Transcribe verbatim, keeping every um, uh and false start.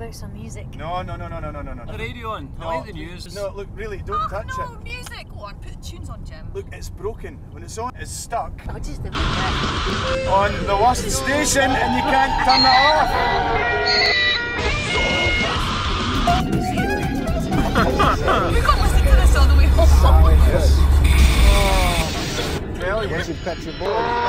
about some music. No, no, no, no, no, no, no, no. The radio on. No, like the news. No, look, really, don't oh, touch no, it. No, music on. Put the tunes on, Jim. Look, it's broken. When it's on, it's stuck. Oh, just the on the worst station, and you can't turn it off. You can't listen to this all the way home. Oh, yes. Oh. Well, yes.